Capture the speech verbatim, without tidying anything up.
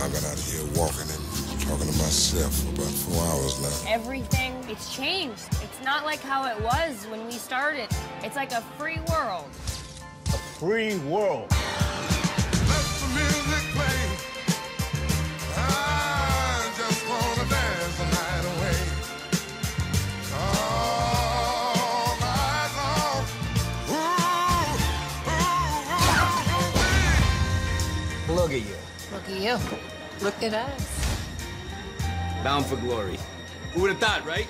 I got out of here walking and talking to myself for about four hours now. Everything, it's changed. It's not like how it was when we started. It's like a free world. A free world. Look at you. Look at you. Look at us. Bound for glory. Who would have thought, right?